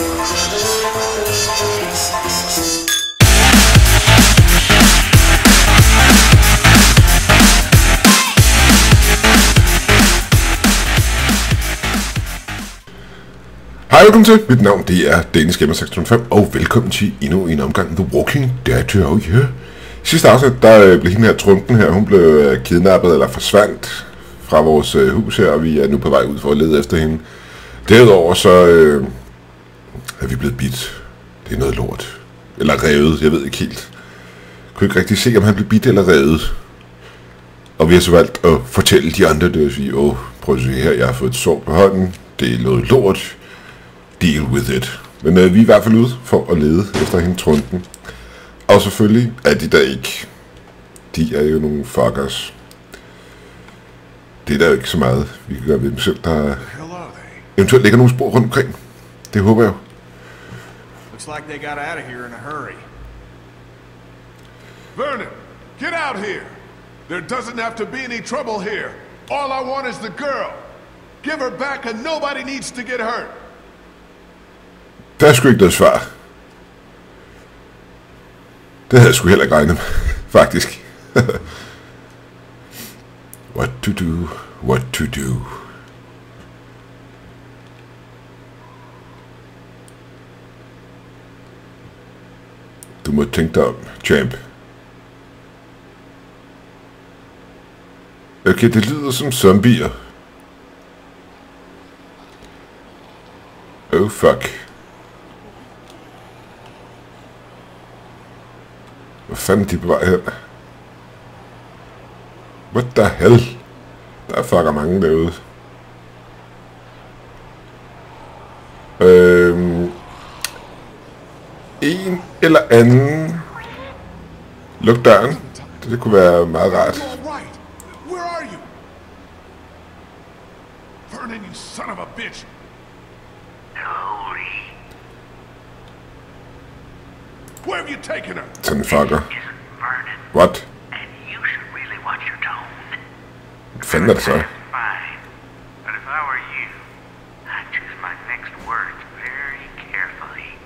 Hej, velkommen til. Mit navn det er Danishgamer2605, og velkommen til endnu en omgang The Walking Dead. Oh, yeah. I sidste afsnit, der blev hende her trunken her, hun blev kidnappet eller forsvandt fra vores hus her, og vi er nu på vej ud for at lede efter hende. Derudover så er vi blevet bidt. Det er noget lort. Eller revet, jeg ved ikke helt. Jeg kunne ikke rigtig se, om han blev bidt eller revet. Og vi har så valgt at fortælle de andre, det vil sige, prøv at se her, jeg har fået et sår på hånden, det er noget lort. Deal with it. Men vi er i hvert fald ude for at lede efter hende trunken. Og selvfølgelig er de der ikke. De er jo nogle fuckers. Det er der jo ikke så meget, vi kan gøre ved dem selv, der eventuelt ligger nogle spor rundt omkring. Det håber jeg. Looks like they got out of here in a hurry. Vernon, get out here. There doesn't have to be any trouble here. All I want is the girl. Give her back and nobody needs to get hurt. Der er sgu ikke noget svar. Det havde jeg sgu heller ikke regnet med, faktisk. What to do. Du må tænke dig om, champ. Okay, det lyder som zombier. Oh fuck. Hvad fanden de på vej hen? What the hell? Der er fucker mange derude. En eller anden. Luk døren. Det kunne være meget rart. Where have you taken her? Sådan fucker. What? Hvad fanden er det så?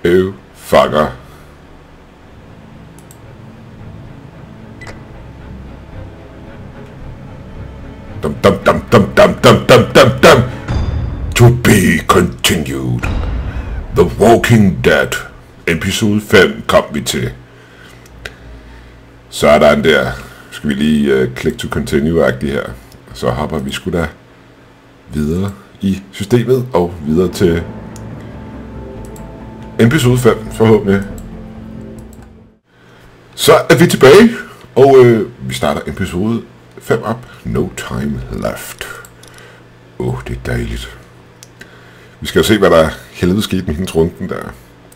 Øv, fucker. Dum dum dum. To be continued. The Walking Dead. Episode 5 kom vi til. Så er der en der. Skal vi lige click to continue-agtig her. Så hopper vi sgu da videre i systemet og videre til episode 5 forhåbentlig. Så er vi tilbage, og vi starter episode 5 op. No time left. Det er dejligt. Vi skal jo se, hvad der helvede skete med hendes runden der.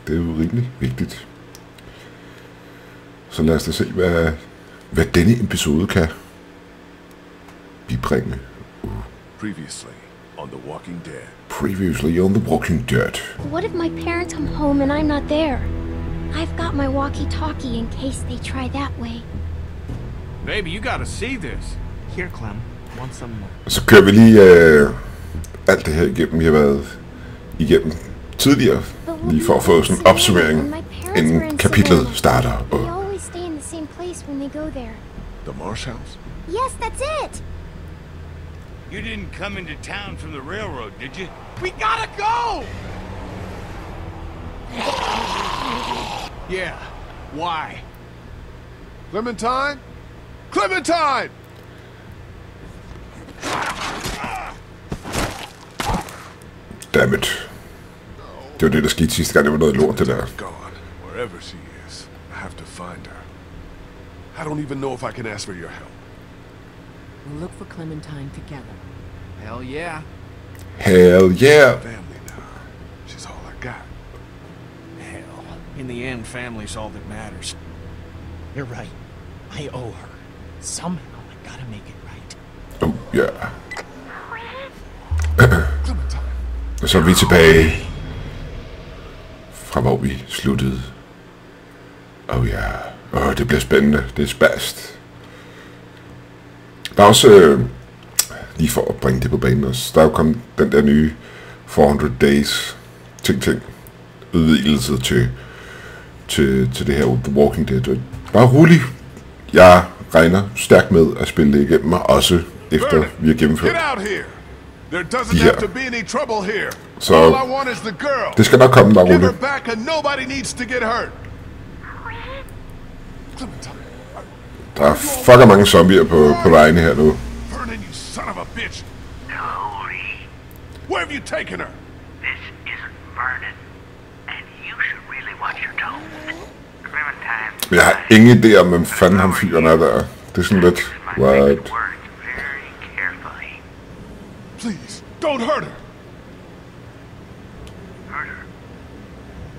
Det er jo rimelig vigtigt. Så lad os da se, hvad denne episode kan bibringe. Previously on The Walking Dead. What if my parents come home and I'm not there? I've got my walkie-talkie in case they try that way. Baby, you gotta see this. Here, Clem. Want some more? Så kører vi lige alt det her igennem, vi har været igennem tidligere. Lige for at få sådan en opsummering, inden kapitlet starter. The Marshalls? Yes, that's it. You didn't come into town from the railroad, did you? We gotta go. Yeah. Why? Clementine? Clementine! Damn it. Det var det, der skete sidste gang. Det var noget lort, det der. Wherever she is, I have to find her. I don't even know if I can ask for your help. We'll look for Clementine together. Hell yeah. Hell yeah. Family now. She's all I got. Hell. In the end, family's all that matters. You're right. I owe her. Somehow I gotta make it right. Oh yeah. Så er vi tilbage. Fra hvor vi sluttede. Det bliver spændende. Det er spæst. Der er også, lige for at bringe det på banen også, der er jo kommet den der nye 400 Days ting. udvidelser til det her The Walking Dead. Bare rolig. Jeg regner stærkt med at spille det igennem, og også efter vi har gennemført de her. Så det skal nok komme, bare roligt. Der er fucking mange zombier på vejene her nu. Where have you taken her? This isn't Vernon, and you should really watch your tone. Clementine. Jeg har ingen idé om, hvem fanden ham fyren er der. Det er sådan lidt... What? Please, don't hurt her! Hurt her?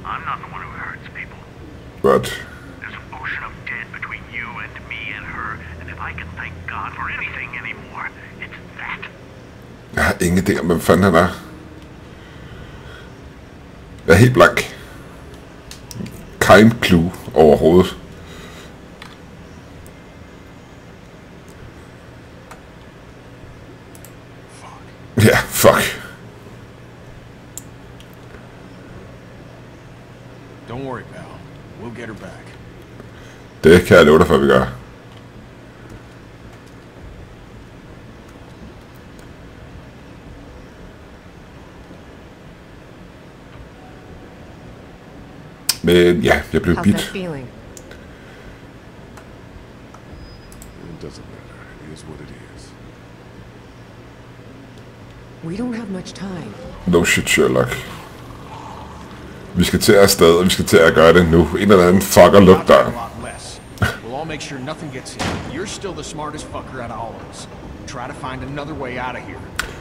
I'm not the one who hurts people. What? There's an ocean of dead between you and me and her, and if I can thank God for anything anymore, it's that. Jeg har ingen idé om, hvem fanden han er. Jeg er helt blank. Kein clue overhovedet. Ja, yeah, fuck. Don't worry, pal. We'll get her back. Det kan jeg love dig for, vi gør. Men ja, jeg blev bidt. No shit, Sherlock. Vi skal til afsted, og vi skal til at gøre det nu. En eller anden fucker luk døren.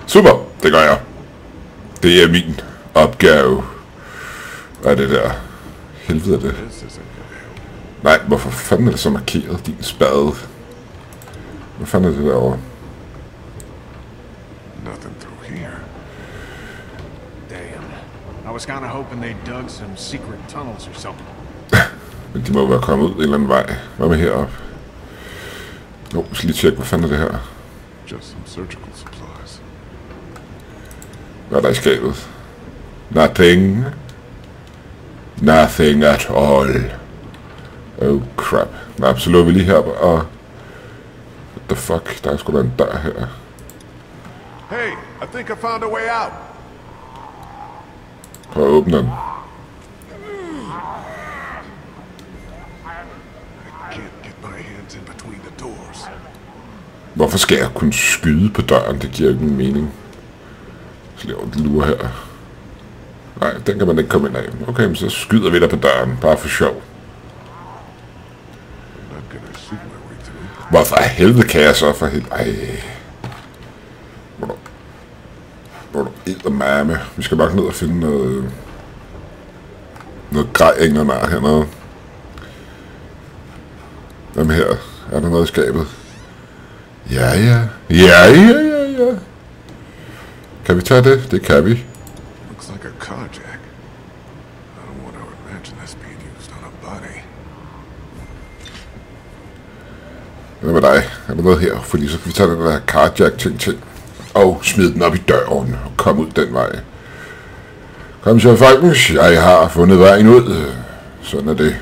Super, det gør jeg. Det er min opgave. Hvad er det der? Helvede er det. Nej, hvorfor fanden er det så markeret, din spade? Hvad fanden er det derovre? Nothing through here. Damn. I was kind of hoping they dug some secret tunnels or something. Men de må være kommet ud en eller anden vej. Hvad med herop? Jo, skal lige tjekke, hvad fanden er det her? Just some surgical supplies. Hvad er der i skabet? Nothing. Nothing at all. Oh crap. Nej, så lå vi lige heroppe og... What the fuck? Der er sgu da en dør her. Hey, I think I found a way out. Prøv at åbne den. Hvorfor skal jeg kunne skyde på døren? Det giver ikke nogen mening. Så laver den lure her. Nej, den kan man ikke komme ind af. Okay, men så skyder vi dig på døren, bare for sjov. Hvorfor helvede kan jeg så for helvede? Ej. Hvor er du eddermame? Vi skal bare ned og finde noget... Noget grej, ikke noget nær hernede. Hvem her? Er der noget i skabet? Ja. Kan vi tage det? Det kan vi. Hvad med dig? Er der noget her? Fordi så kan vi tage den der carjack-ting og smide den op i døren og komme ud den vej. Kom så, folkens. Jeg har fundet vejen ud. Sådan er det.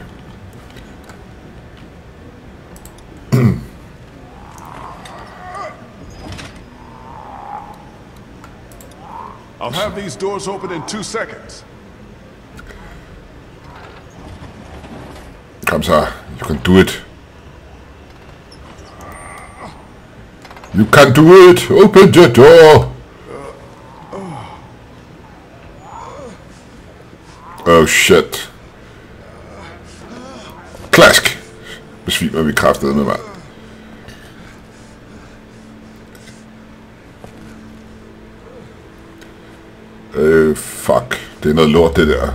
I'll have these doors open in 2 seconds. Kom så. You can do it. You can do it! Open the door! Oh shit. Klask! Besvimer vi kraftede med mig. Fuck. Det er noget lort, det der.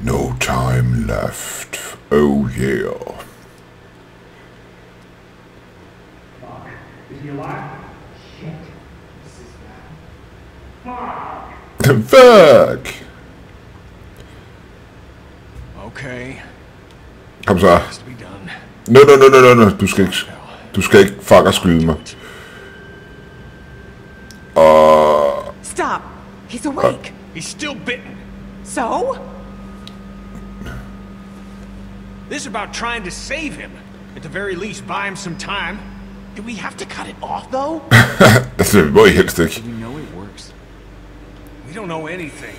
No time left. Oh yeah. Fuck! Okay. Kom så. No. Du skal ikke fucker skyde mig. Stop. He's awake. He's still bitten. So? This is about trying to save him. At the very least, buy him some time. Do we have to cut it off, though? That's a boy hipstick. We know it works. We don't know anything.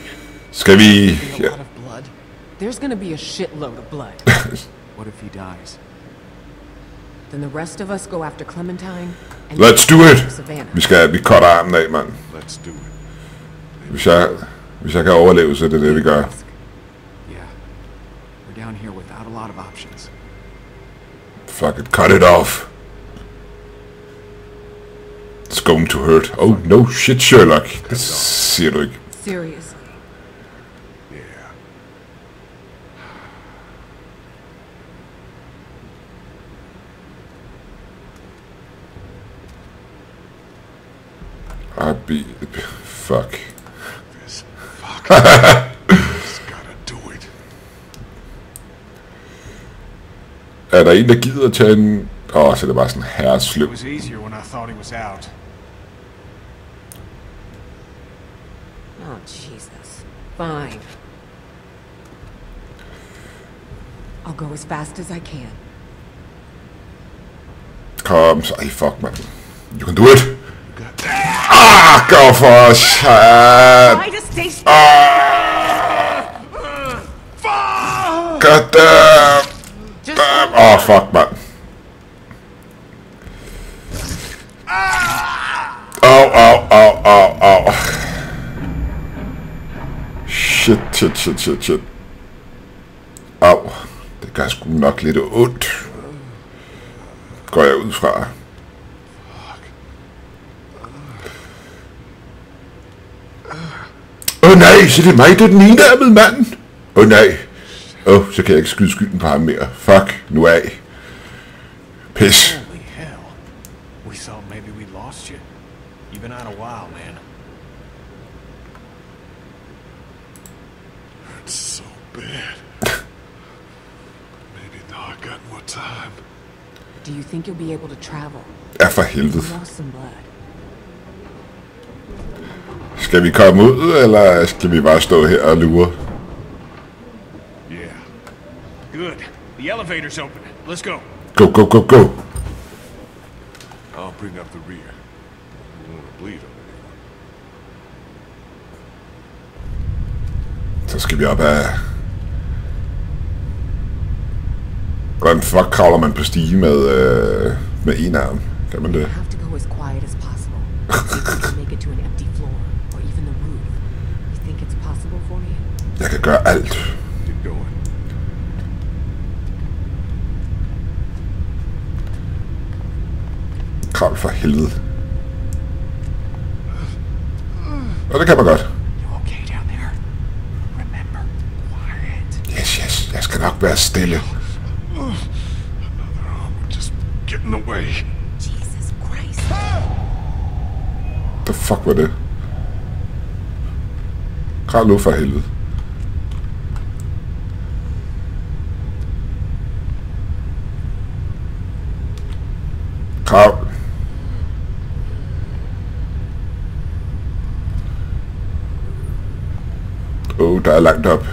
It's gonna be a lot of blood. There's gonna be a shitload of blood. What if he dies? Then the rest of us go after Clementine. And let's do it. Vi skal vi cutter armen af, mand. Let's do it. Hvis jeg kan overleve, så er det det vi gør. Yeah. We're down here without a lot of options. Fuck it, cut it off. It's going to hurt. Oh no shit, Sherlock. Det siger du ikke. Seriously. I'd be fuck. This fuck. He's gotta do it. Er der en der gider at tage en? Åh, så det var sådan herresløb. It was easier when I thought he was out. Oh Jesus. Fine. I'll go as fast as I can. Kom, så fuck man. You can do it. Ah, go for us! God damn! Oh fuck, man! Oh! Shit! Au, det gør sgu nok lidt ondt. Går jeg ud fra. Åh nej, så det er mig, det er den enarmede mand. Åh nej. Så kan jeg ikke skyde skylden på ham mere. Fuck, nu af. Pis. Holy hell. We thought maybe we lost you. You've been out a while, man. It's so bad. Maybe now I got more time. Do you think you'll be able to travel? Ja, for helvede. Skal vi komme ud, eller skal vi bare stå her og lure? Yeah. Good. The elevator's open. Let's go. Go. I'll bring up the rear. We won't bleed on anyone. Så skal vi op af. Hvordan fuck kravler man på stige med en arm? Kan man det? Jeg kan gøre alt. Kravl for helvede. Og det kan man godt. Yes, jeg skal nok være stille. The fuck var det? Kravl nu for helvede. Krav. Der er langt op.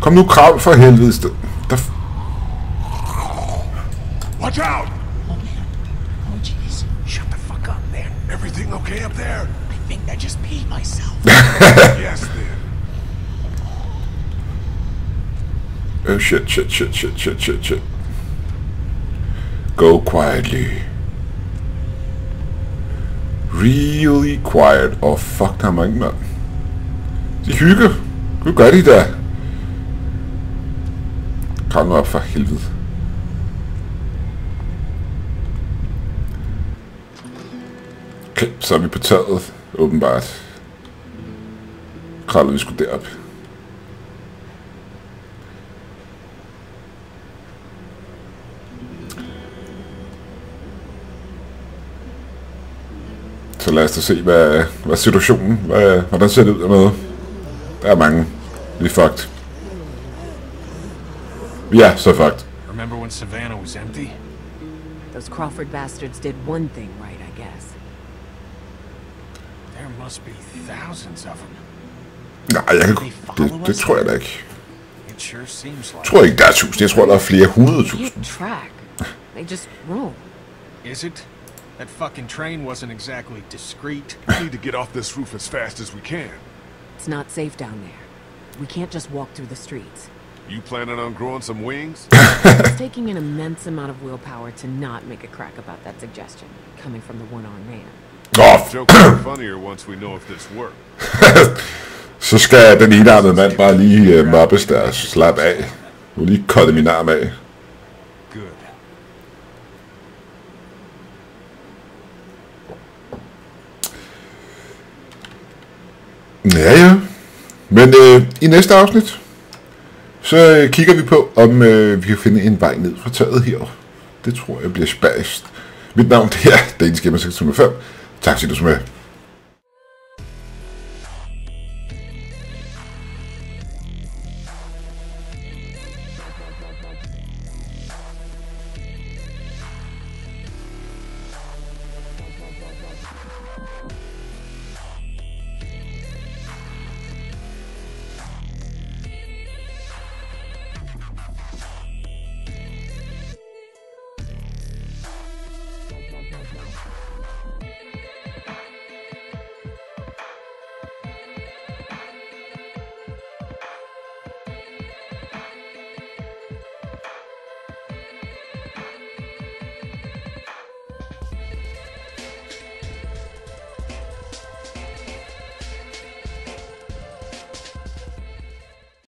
Kom nu, krav for helvede. Watch out! Oh jeez. Shut the fuck up, man. Everything okay up there? I think I just peed myself. Yes, man. Oh shit. Go quietly. Really quiet. Oh fuck, der er mange mand. De hygger. Hvad gør de der? Kom nu op for helvede. Okay, så er vi på taget. Åbenbart. Kravler vi sgu derop. Så lad os da se, hvad situationen, hvordan ser det ud dernede. Der er mange. Vi er fucked. Vi er så fucked. Remember when Savannah was empty? Those Crawford bastards did one thing right, I guess. There must be thousands of them. Nej, jeg kan, det tror jeg da ikke. Jeg tror ikke, der er tusind. Jeg tror, der er flere hundrede tusind. Is it? That fucking train wasn't exactly discreet. We need to get off this roof as fast as we can. It's not safe down there. We can't just walk through the streets. You planning on growing some wings? It's taking an immense amount of willpower to not make a crack about that suggestion coming from the one-armed man. Off. Joke funnier once we know if this works. Så skal den enarmede mand bare lige mobbes der og slappe af. Nu lige kotte min arm af. Ja. Men i næste afsnit, så kigger vi på, om vi kan finde en vej ned fra taget her. Det tror jeg bliver spæst. Mit navn det er Danishgamer2605. Tak fordi du så med.